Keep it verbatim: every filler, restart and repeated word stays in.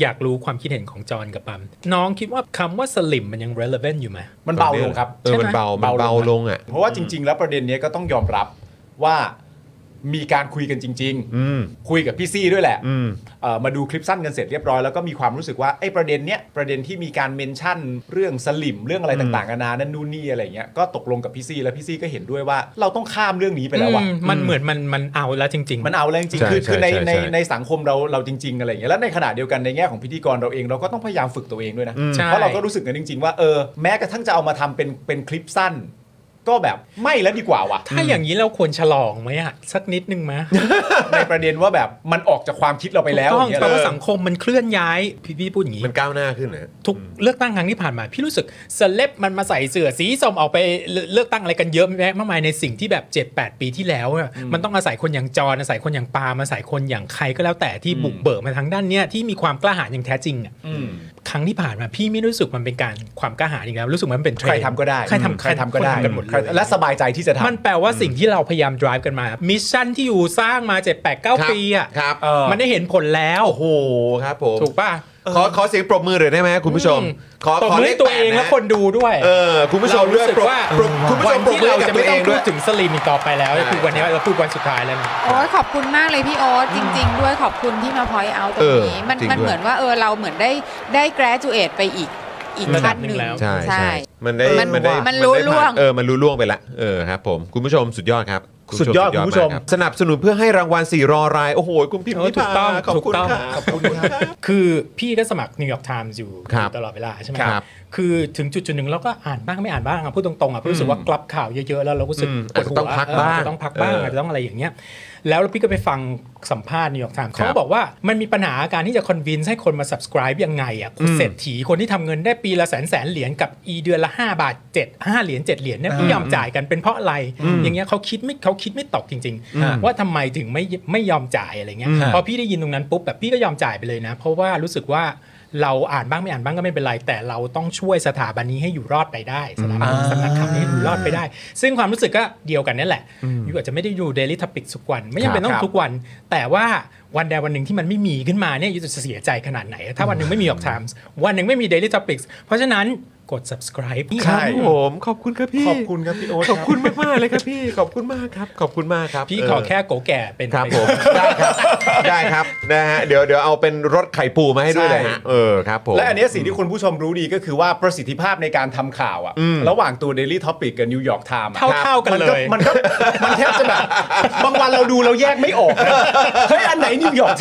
อยากรู้ความคิดเห็นของจอนกับปั๊มน้องคิดว่าคำว่าสลิมมันยัง relevant อยู่ไหมมันเบาลงครับใช่ไหมมันเบาเบาลงอ่ะเพราะว่าจริงๆแล้วประเด็นนี้ก็ต้องยอมรับว่ามีการคุยกันจริงๆคุยกับพี่ซี่ด้วยแหละมาดูคลิปสั้นกันเสร็จเรียบร้อยแล้วก็มีความรู้สึกว่าไอ้ประเด็นเนี้ยประเด็นที่มีการเมนชั่นเรื่องสลิ่มเรื่องอะไรต่างๆนานานั่นนู่นนี่อะไรเงี้ยก็ตกลงกับพี่ซี่แล้วพี่ซี่ก็เห็นด้วยว่าเราต้องข้ามเรื่องนี้ไปแล้วว่ะมันเหมือนมันมันเอาแล้วจริงๆมันเอาแล้วจริงๆคือคือในในในสังคมเราเราจริงๆอะไรเงี้ยแล้วในขณะเดียวกันในแง่ของพิธีกรเราเองเราก็ต้องพยายามฝึกตัวเองด้วยนะเพราะเราก็รู้สึกกันจริงๆว่าเออแม้กระทั่งจะเอามาทำเป็นเป็นคลิปสั้นก็แบบไม่แล้วดีกว่าว่ะถ้าอย่างนี้เราควรฉลองไหมอะสักนิดนึงไหม ในประเด็นว่าแบบมันออกจากความคิดเราไปแล้วต้องแปลว่าสังคมมันเคลื่อนย้ายพี่พี่พูดอย่างนี้มันก้าวหน้าขึ้นนะทุกเลือกตั้งครั้งที่ผ่านมาพี่รู้สึกเซเลบมันมาใส่เสื้อสีส้มออกไปเลือกตั้งอะไรกันเยอะแยะมากมายในสิ่งที่แบบ เจ็ดแปด ปีที่แล้วมันต้องอาศัยคนอย่างจอนอาศัยคนอย่างปามาอาศัยคนอย่างใครก็แล้วแต่ที่บุกเบิกมาทางด้านเนี้ยที่มีความกล้าหาญอย่างแท้จริงอ่ะครั้งที่ผ่านมาพี่ไม่รู้สึกมันเป็นการความกล้าหาญอีกแล้วรู้สึกมันเป็นใครทำก็ได้ใครทำใครทำก็ได้และสบายใจที่จะทำมันแปลว่าสิ่งที่เราพยายาม drive กันมามิชชั่นที่อยู่สร้างมา เจ็ด แปด เก้า ปีอ่ะมันได้เห็นผลแล้วโอ้โหครับผมถูกป่ะขอขอเสียงปรบมือหน่อยได้ไหมคุณผู้ชมขอขอเลขตัวเองและคนดูด้วยเออคุณผู้ชมด้วยปรบว่าคุณผู้ชมปรบมือกับตัวเองด้วยถึงสลิมอีกต่อไปแล้วคือวันนี้เราพูดวันสุดท้ายแล้วโอ้ขอบคุณมากเลยพี่โอ๊ตจริงๆด้วยขอบคุณที่มา point out ตรงนี้มันมันเหมือนว่าเออเราเหมือนได้ได้ graduate ไปอีกอีกขั้นหนึ่งแล้วใช่มันได้มันได้มันรู้ล่วงเออมันรู้ล่วงไปละเออครับผมคุณผู้ชมสุดยอดครับสุดยอดคุณผู้ชมสนับสนุนเพื่อให้รางวัลสี่รอรายโอ้โหคุณพิมพ์ถูกต้องขอบคุณขอบคุณคือพี่ก็สมัครนิวยอร์กไทม์อยู่ตลอดเวลาใช่ไหมครับคือถึงจุดจุดหนึ่งเราก็อ่านบ้างไม่อ่านบ้างพูดตรงๆอ่ะรู้สึกว่ากลับข่าวเยอะๆแล้วเราก็รู้สึกปวดหัวต้องพักบ้างต้องพักบ้างอาจจะต้องอะไรอย่างเงี้ยแล้วพี่ก็ไปฟังสัมภาษณ์นิวยอร์กไทม์เขาบอกว่ามันมีปัญหาการที่จะคอนวินส์ให้คนมา subscribe ยังไงอ่ะเศรษฐีคนที่ทำเงินได้ปีละแสนแสนเหรียญกับอีเดือนละห้าบาทเจ็ด ห้าเหรียญเจ็ดเหรียญเนี่ยไม่ยอมจ่ายกันเป็นเพราะอะไรอย่างเงี้ยเขาคิดไม่เขาคิดไม่ตกจริงๆว่าทำไมถึงไม่ไม่ยอมจ่ายอะไรเงี้ยพอพี่ได้ยินตรงนั้นปุ๊บแบบพี่ก็ยอมจ่ายไปเลยนะเพราะว่ารู้สึกว่าเราอ่านบ้างไม่อ่านบ้างก็ไม่เป็นไรแต่เราต้องช่วยสถาบันนี้ให้อยู่รอดไปได้สถาบันสำนักข่าวนี้อยู่รอดไปได้ซึ่งความรู้สึกก็เดียวกันนั่นแหละอยู่อาจจะไม่ได้อยู่ Daily Topics ทุกวันไม่จำเป็นต้องทุกวันแต่ว่าวันใดวันหนึ่งที่มันไม่มีขึ้นมาเนี่ยยูจะเสียใจขนาดไหนถ้าวันหนึ่งไม่มี New York Times วันหนึ่งไม่มี Daily Topics เพราะฉะนั้นกด subscribe ใช่ผมขอบคุณครับพี่ขอบคุณครับพี่โอ๊ตขอบคุณมากมากเลยครับพี่ขอบคุณมากครับขอบคุณมากครับพี่ขอแค่โกแก่เป็นครับผมได้ครับได้ครับนะฮะเดี๋ยวเดี๋ยวเอาเป็นรถไข่ปูมาให้ด้วยเลยฮะเออครับผมและอันนี้สิ่งที่คุณผู้ชมรู้ดีก็คือว่าประสิทธิภาพในการทำข่าวอ่ะระหว่างตัว Daily Topic กับ New York Times เท่าๆกันเลยมันก็มันแทบจะแบบบางวันเราดูเราแยกไม่ออกเฮ้ยอันไหนนิวยอร์ก